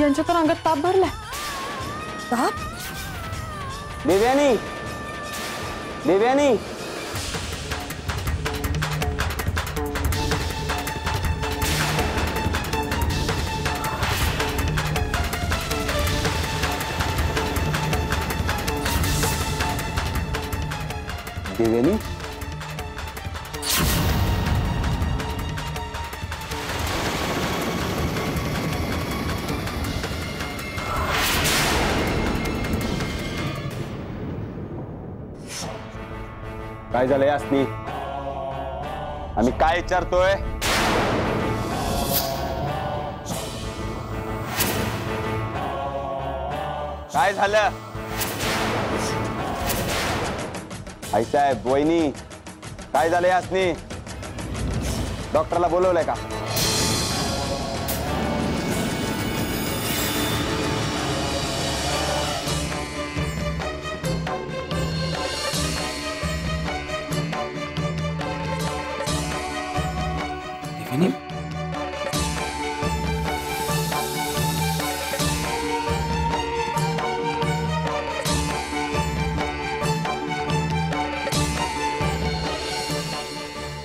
यांच्या तर अंगात ताप भरलाय. ताप? देवयानी, देवयानी. देवयानी काय झालं यासनी? आम्ही काय विचारतोय? काय झालं? आई साहेब, वहिनी, काय झालं यासनी? डॉक्टरला बोलवलंय का?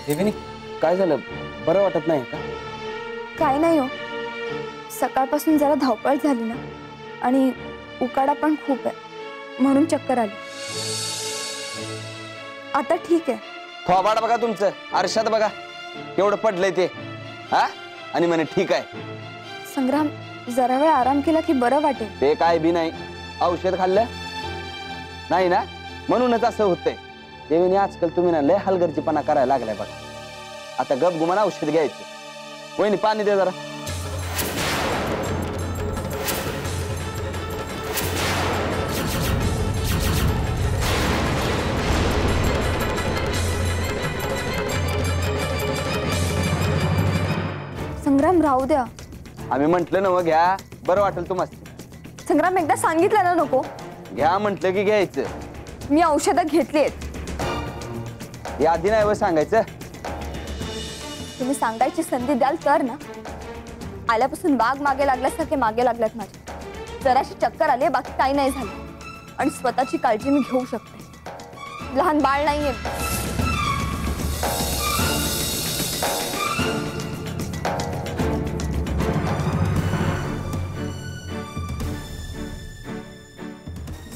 देवयानी, काय झालं? बरं वाटत नाही का? काय नाही हो, सकाळपासून जरा धावपळ झाली ना, आणि उकाडा पण खूप आहे म्हणून चक्कर आली. आता ठीक आहे. खोबाड बघा तुमचं, आरशात बघा एवढं पडलंय ते, हा? आणि म्हणे ठीक आहे. संग्राम, जरा वेळ आराम केला की बरं वाटेल. ते काय बी नाही, औषध खाल्लं नाही ना म्हणूनच असं होतंय. देवीने आजकाल तुम्ही ना लय हलगर्जीपणा करायला लागलाय बघा. आता गप गुमान औषध घ्यायचं. वहिनी पाणी दे जरा. संग्राम राहू द्या. आम्ही म्हंटल ना मग घ्या, बरं वाटेल तुम्हाला. संग्राम, एकदा सांगितलं ना नको. घ्या म्हंटल की घ्यायचं. मी औषधं घेतली आहेत. यादी नाही व सांगायचं. तुम्ही सांगायची संधी द्याल तर ना. आल्यापासून वाघ मागे लागल्यासारखे मागे लागलात माझे. जराशी चक्कर आले, बाकी काही नाही झालं. आणि स्वतःची काळजी मी घेऊ शकते. लहान बाळ नाहीये.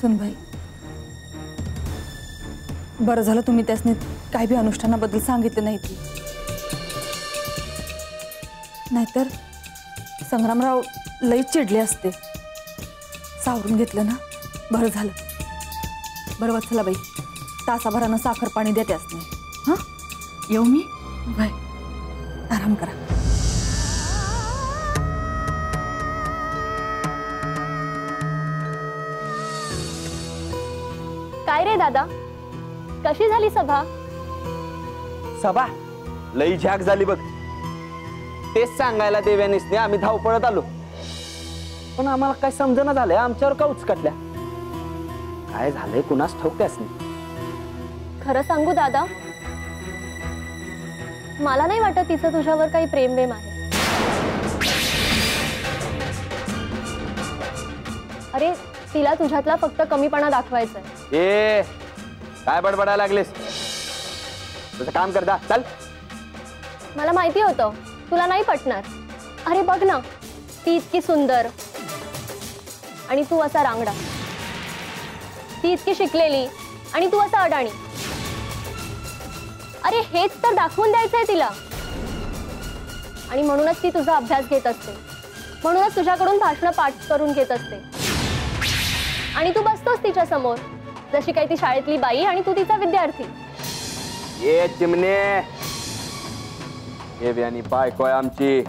सुन भाई, बरं झालं तुम्ही त्यासने काही बी अनुष्ठानाबद्दल सांगितलं नाही ती. नाहीतर संग्रामराव लई चिडले असते. सावरून घेतलं ना, बरं झालं. बरं वाचला बाई, तासाभरानं साखर पाणी द्या त्यासने. हां, येऊ मी? बाय, आराम करा. काय रे दादा, कशी झाली सभा? सभा लई झाक झाली बघ. तेच सांगायला देवयानीसने आम्ही धावपळत आलो, पण आम्हाला काय समजणं झालंय. आमच्यावर का उचकटल्या? काय झालंय कुणास ठाऊक त्यासनी. खरं सांगू दादा, मला नाही वाटत तिचं तुझ्यावर काही प्रेम बेम आहे. अरे, तिला तुझ्यातला फक्त कमीपणा दाखवायचा. ए, काय बडबडायला लागलेस? तुझं काम कर दा, चल. मला माहिती होतं तुला नाही पटणार. अरे बघ ना, ती इतकी सुंदर आणि तू असा रांगडा. ती इतकी शिकलेली आणि तू असा अडाणी. अरे हेच तर दाखवून द्यायचंय तिला. आणि म्हणूनच ती तुझा अभ्यास घेत असते, म्हणूनच तुझ्याकडून भाषणं पाठ करून घेत असते. आणि तू बसतोस तिच्या समोर जशी काही ती शाळेतली बाई आणि तू तिचा विद्यार्थी. ये चिमणे, देवयानी बायको आहे आमची.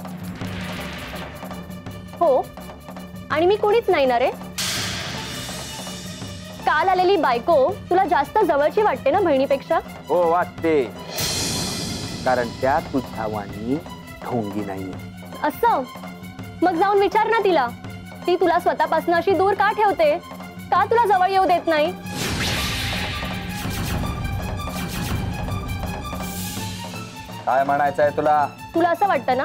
हो, आणि मी कोणीच नाही ना रे. काल आलेली बायको तुला जास्त जवळची वाटते ना बहिणीपेक्षा? हो वाटते, कारण त्या तुझ्या वाणी ढोंगी नाही. असं? मग जाऊन विचार ना तिला, ती तुला स्वतःपासून अशी दूर का ठेवते? का तुला जवळ येऊ देत नाही? काय म्हणायचंय तुला? तुला असं वाटतं ना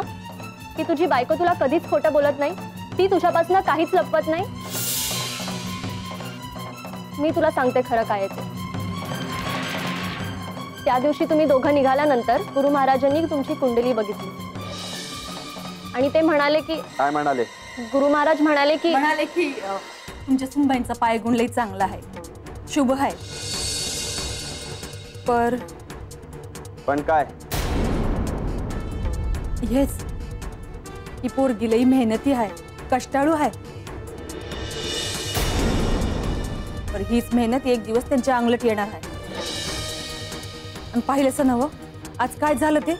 की तुझी बायको तुला कधीच खोटं बोलत नाही? ती तुझ्यापासून काहीच लपवत नाही. मी तुला सांगते खरं काय ते. त्या दिवशी तुम्ही दोघं निघाल्यानंतर गुरु महाराजांनी तुमची कुंडली बघितली आणि ते म्हणाले की काय म्हणाले? गुरु महाराज म्हणाले की तुमच्या सुनबाईंचा पायगुण लई चांगला आहे, शुभ आहे. पण काय? येस, ही पोरगी लई मेहनती आहे, कष्टाळू आहे. पर हीच मेहनत एक दिवस त्यांच्या अंगलट येणार आहे. आणि पाहिलंसं नवं आज काय झालं ते?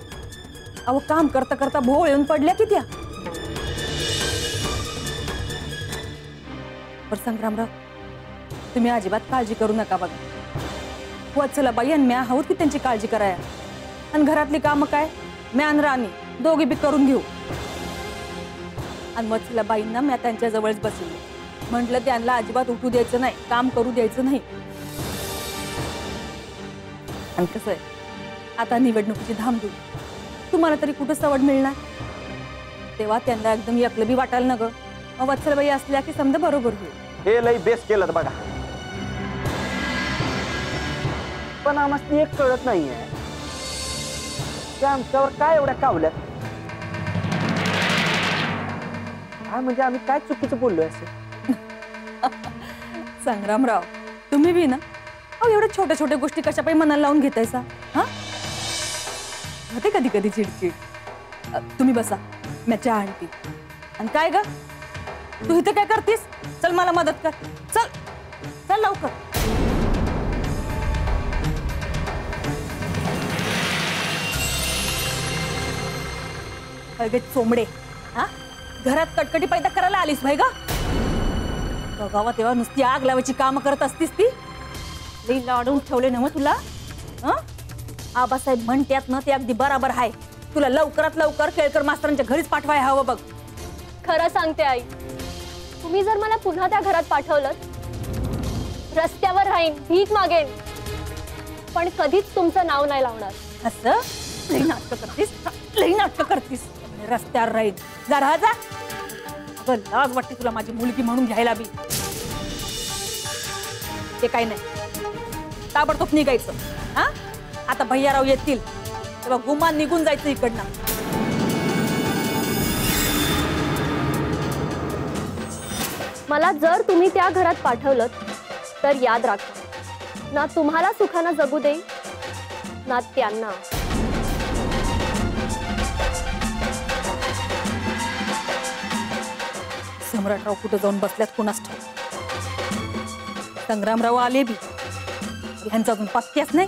अहो काम करता करता भोळ येऊन पडल्या की त्या. पर संग्रामराव तुम्ही अजिबात काळजी करू नका बघा. वत्सलाबाई आणि मी आहोत की त्यांची काळजी कराया. आणि घरातली कामं काय मी आणि राणी दोघी बी करून घेऊ. आणि वत्सलाबाईंना मी त्यांच्या जवळच बसवलं, म्हटलं त्यांना अजिबात उठू द्यायचं नाही, काम करू द्यायचं नाही. आणि कसं आहे आता निवडणुकीची धामधूम, तुम्हाला तरी कुठं सवड मिळणार? तेव्हा त्यांना एकदम एकलं बी वाटायला न गं. मग वत्सलाबाई असल्या की समजा बरोबर होईल. हे लई बेस केलं बघा. पण आम्हाला ती एक कळत नाहीये त्या आमच्यावर काय एवढ्या कावल्यात. हा म्हणजे आम्ही काय चुकीचं बोललोय असं? संग्रामराव तुम्ही बी ना अहो एवढ्या छोट्या छोट्या गोष्टी कशा पाहिजे मनाला लावून घेतायसा? हा होते कधी कधी चिडचिड. तुम्ही बसा मी चहा आणते. आणि काय ग तू इथं काय करतीस? चल मला मदत कर, चल चल लवकर. चोमडे हा घरात कटकटी पैदा करायला आलीस भाई गा. बघावा तेव्हा नुसती आग लावायची काम करत असतीस ती. लई लाडून ठेवले ना मग तुला. आबासाहेब म्हणतात ना ते अगदी बराबर आहे. तुला लवकरात लवकर केळकर मास्तरांच्या घरीच पाठवाय हवं बघ. खरं सांगते आई, तुम्ही जर मला पुन्हा त्या घरात पाठवलं रस्त्यावर राहीन, भीक मागेन, पण कधीच तुमचं नाव नाही लावणार. असं लई नाटक करतीस, लई नाटक करतीस. रस्त्यावर राहील जा राहा जा. अगं लाज वाटते तुला माझी मुलगी म्हणून घ्यायला बी. ते काही नाही ताबडतोब निघायचं. हा आता भैयाराव येतील तेव्हा गुमान निघून जायचं इकडनं. मला जर तुम्ही त्या घरात पाठवलं तर याद राखा ना तुम्हाला सुखानं जगू देईल ना त्यांना. सम्राटराव कुठं जाऊन बसल्यात कोणास ठाऊक. संग्रामराव आले बी ह्यांचा अजून पत्त्याच नाही.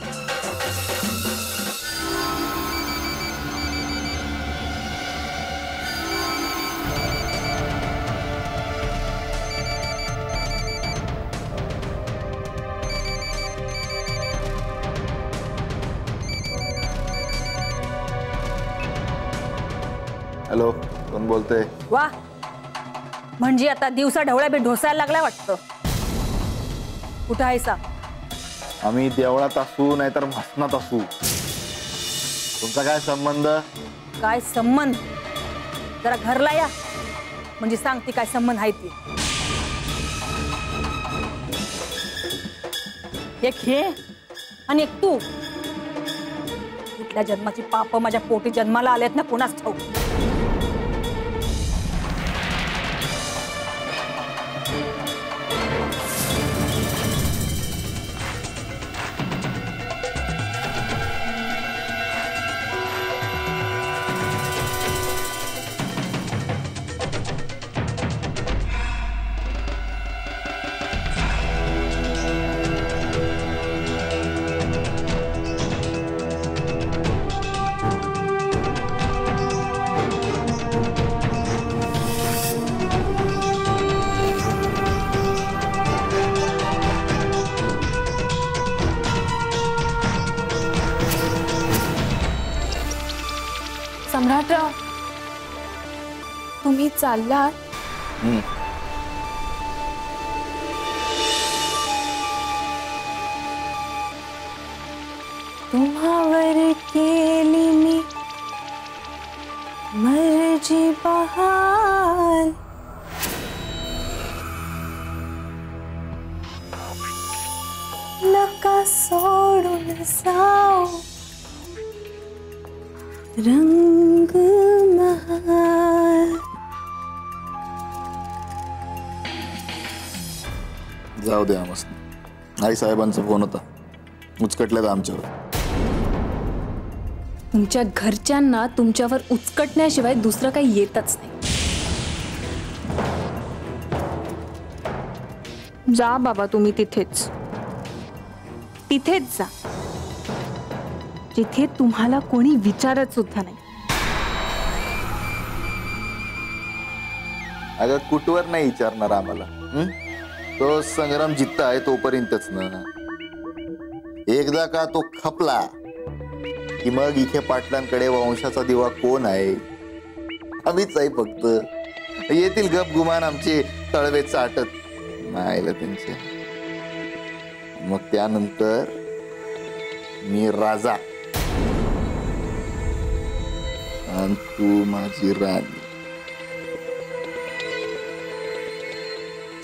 हॅलो कोण बोलतोय? वा म्हणजे आता दिवसा ढवळ्या बी ढोसायला लागला वाटतं. कुठं आहेसा? आम्ही देवळात असू नाहीतर मसनात असू. तुमचा काय संबंध? काय संबंध? जरा घरला या म्हणजे सांगते काय संबंध आहे ते. एक हे आणि एक तू. कुठल्या जन्माची पाप माझ्या पोटी जन्माला आलेत ना कोणास ठाऊक. सम्राटराव तुम्ही चाललात? तुम्हावर केली मी मर्जी बहाल. सोडून जाओ रंग महाल। जाऊ दे मस्त आई साहेबांचा फोन होता उचकटल्यात आमच्यावर। तुमच्या घरच्यांना तुमच्यावर उचकटण्याशिवाय दुसरं काही येतच नाही। जा बाबा तुम्ही तिथेच तिथेच जा जिथे तुम्हाला कोणी विचारत सुद्धा नाही। अगं कुठवर नाही विचारणार आम्हाला। तो संग्राम जित्ता आहे तोपर्यंतच ना। एकदा का तो खपला कि मग इखे पाटलांकडे वंशाचा दिवा कोण आहे आम्हीच आहे। फक्त येतील गप गुमान आमचे तळवे चाटत नाहीला त्यांचे। मग त्यानंतर मी राजा आणि तू माझी राणी।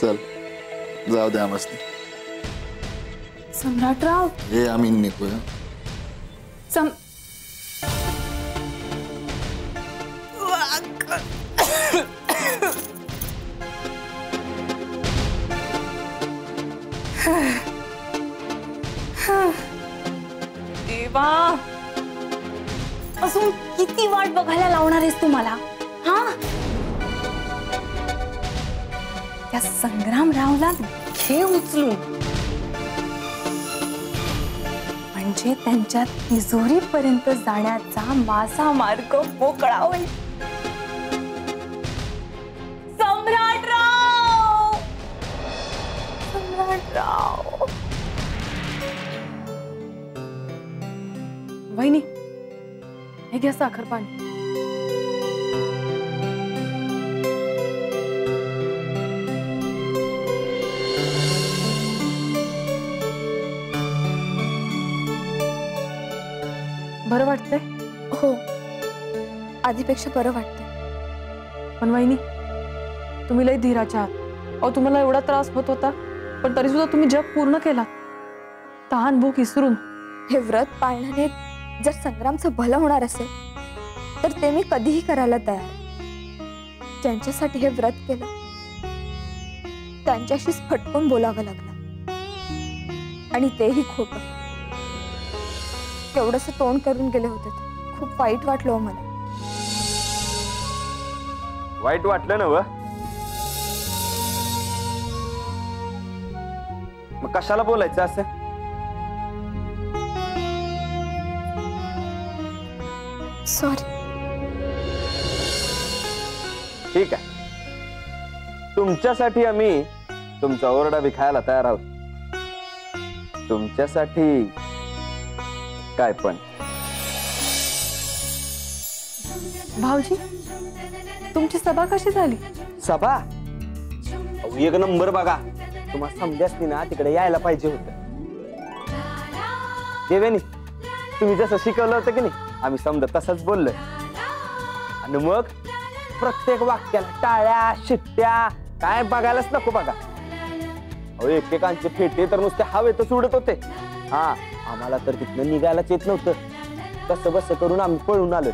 चल जाऊ द्या मस्ती सम्राटराव। हे आम्ही निघू सम देवा असून किती वाट बघायला लावणार आहेस तू मला? हा त्या संग्रामरावला घे उचलून म्हणजे त्यांच्या तिजोरीपर्यंत जाण्याचा माझा मार्ग मोकळा होईल। वहिनी हे घ्या साखर पाणी। बरं वाटतंय? हो आधीपेक्षा बरं वाटतंय। पण वहिनी तुम्ही लय धीराच्या आहात। अहो तुम्हाला एवढा त्रास होत होता पण तरी सुद्धा तुम्ही जप पूर्ण केला। तहान भूक इसरून हे व्रत पाळण्याने जर संग्रामचं भलं होणार असेल तर ते मी कधीही करायला तयार। ज्यांच्यासाठी हे व्रत केलं त्यांच्याशीच फटकून बोलावं लागलं आणि तेही खोटं। एवढंसं तोंड करून गेले होते ते। खूप वाईट वाटलं मला। वाईट वाटलं ना? मग कशाला बोलायचं असं? सॉरी ठीक आहे। तुमच्यासाठी आम्ही तुमचा ओरडा विखायला तयार आहोत। तुमच्यासाठी काय पण। भाऊजी तुमची सभा कशी झाली? सभा एक नंबर बघा। तुम्हाला समजासनी ना तिकडे यायला पाहिजे होतं। देव्यानी तुम्ही जसं शिकवलं होतं की नाही आम्ही समजा तसंच बोललो आणि मग प्रत्येक वाक्याला टाळ्या शिट्ट्या काय बघायलाच नको बघा। अहो एकेकांचे फेटे तर नुसते हवेतच उडत होते। हा आम्हाला तर तिथनं निघायलाच येत नव्हतं। कसं बसं करून आम्ही पळून आलो।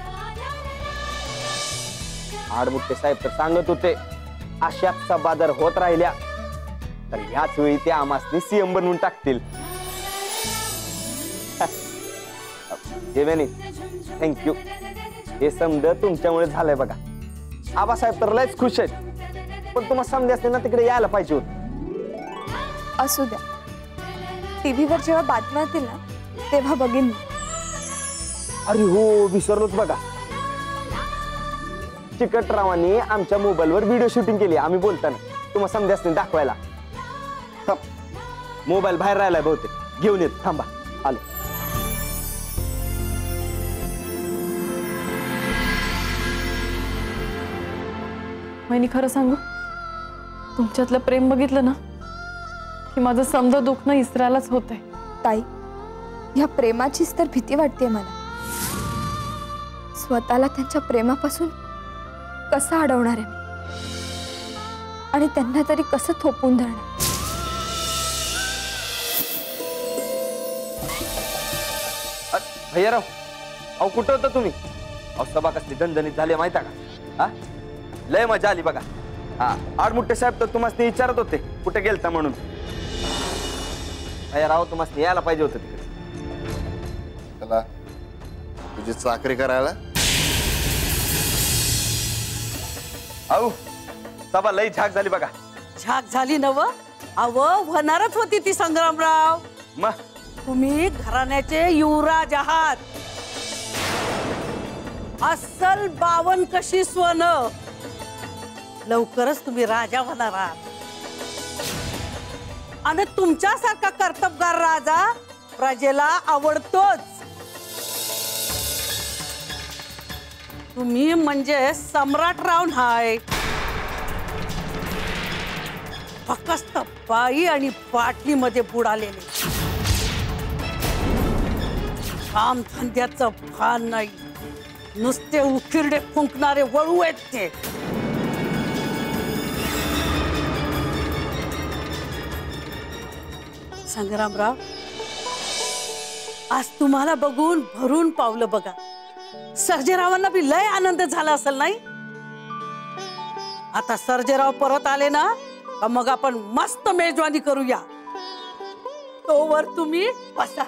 आडमुट्टे साहेब तर सांगत होते अशाच सभा जर होत राहिल्या तर याच वेळी ते आम्हासनी सीएम बनवून टाकतील। देव्यानी थँक्यू हे समज तुमच्यामुळे झालंय बघा। आबासाहेब तर लयच खुश आहेत पण तुम्हाला समज असते ना तिकडे यायला पाहिजे होतं। असू द्या टीव्हीवर जेव्हा बातम्या येतील ना तेव्हा बघेन। अरे हो विसरलोच बघा चिकटरावांनी आमच्या मोबाईलवर व्हिडिओ शूटिंग केली आम्ही बोलताना तुम्हाला समज असते दाखवायला। मोबाईल बाहेर राहिलाय बहुतेक घेऊन येत थांबा आलो। वहिनी खरं सांगू तुमच्यातलं प्रेम बघितलं ना की माझं समज दुखणं इसरायलाच होतंय। ताई ह्या प्रेमाचीच तर भीती वाटते मला। स्वतःला त्यांच्या प्रेमापासून कसं अडवणार आहे आणि त्यांना तरी कसं थोपवून धरणार? भैया राव अहो कुठं होता तुम्ही? अहो सभा कसली दणदणीत झाली माहिती का? हा लय मजा आली बघा. हा आडमुट्टे साहेब तर तुम्हाला विचारत होते कुठे गेलता म्हणून. भैया राव तुम्हाला यायला पाहिजे होतं तिकडे. चला तुझी चाकरी करायला. अहो सभा लय झाक झाली बघा. झाक झाली नव अव होणारच होती ती संग्रामराव. मग तुम्ही घराण्याचे युवराज आहात. अस्सल बावन कशी स्वन लवकरच तुम्ही राजा होणार आहात. आणि तुमच्यासारखा कर्तबगार राजा प्रजेला आवडतोच. तुम्ही म्हणजे सम्राट रावण हाय. फक्त बाई आणि बाटली मध्ये बुडालेले. काम धंद्याचं भान नाही. नुसते उकिरडे फुंकणारे वळू आहेत ते. संग्रामराव आज तुम्हाला बघून भरून पावलं बघा. सर्जेरावांना बी लय आनंद झाला असेल नाही? आता सर्जेराव परत आले ना का मग आपण मस्त मेजवानी करूया. तोवर तुम्ही बसा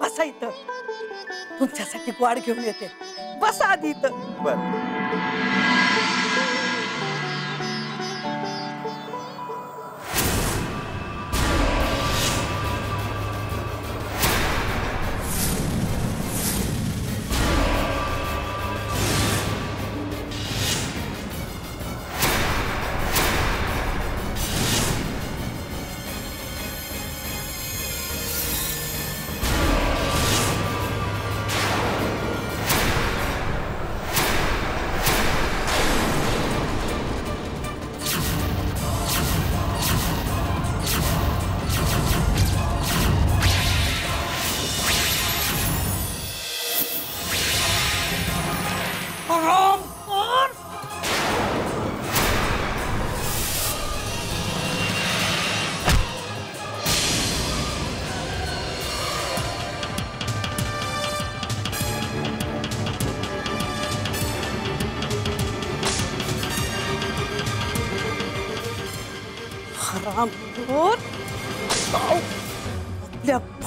बसा इथं. तुमच्यासाठी वाढ घेऊन येते. बसा आधी इथं. बर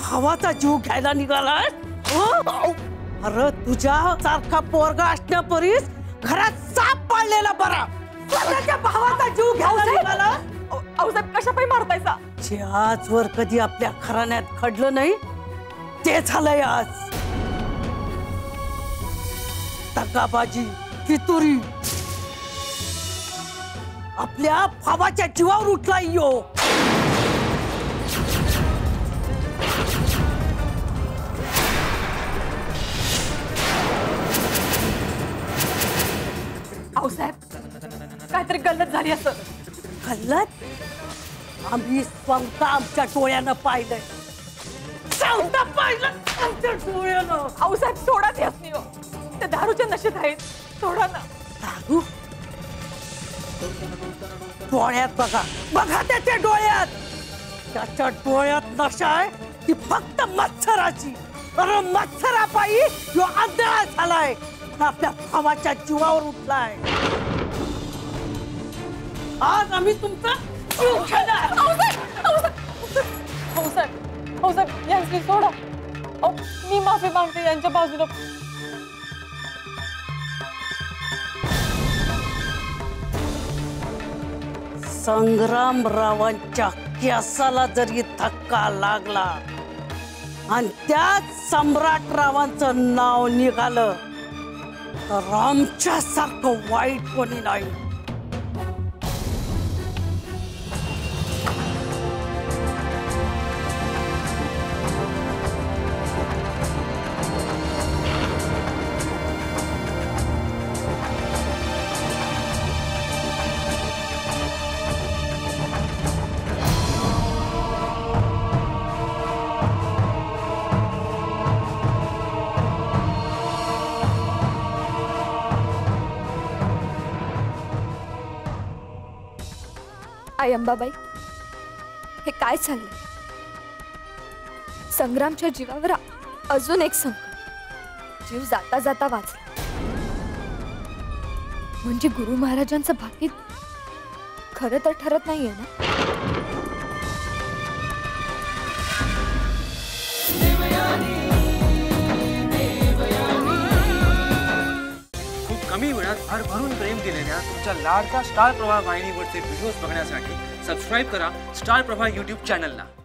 भावाचा जीव घ्यायला निघाला. अरे तुझ्या सारखा पोरगा असण्यापरीस घरात साप पाळलेला बरा. स्वतःच्या भावाचा जीव घ्यायला निघाला. औषध कशा पाई मारतायचा? जे आजवर कधी आपल्या घराण्यात घडलं नाही ते झालंय आज. दगाबाजी फितुरी आपल्या भावाच्या जीवावर उठलाय यो. काहीतरी गल्लत झाली असं. गल्लत आम्ही स्वतः आमच्या डोळ्यानं पाहिलंय. स्वतः पाहिलं आमच्या डोळ्यानं. औसाहेब सोडा ते असणे. ते दारूच्या नशेत आहेत. सोडा ना. दारू डोळ्यात बघा बघा त्याच्या डोळ्यात. त्याच्या डोळ्यात नशा आहे ती फक्त मच्छराची. अरे मच्छरापायी जो आंधळा झालाय आपल्या भावाच्या जीवावर उठलाय. आज आम्ही तुमचा जीव घेणार. औसाहेब यांची सोडा. मी माफी मागते यांच्या बाजूला. संग्रामरावांच्या केसाला जरी धक्का लागला आणि त्यात सम्राटरावांचं नाव निघालं तर आमच्या सारखं वाईट कोणी नाही. अंबाबाई हे काय चाललंय? संग्रामच्या जीवावर अजून एक संकट. जीव जाता जाता वाचला। गुरु महाराजांचं भाग्य खरं तर ठरत नाहीये ना। कमी वेळात भरभरून प्रेम दिलेल्या तुमच्या लाडका स्टार प्रवाह वाहिनीवरचे व्हिडिओज बघण्यासाठी सबस्क्राइब करा स्टार प्रवाह यूट्यूब चॅनलला।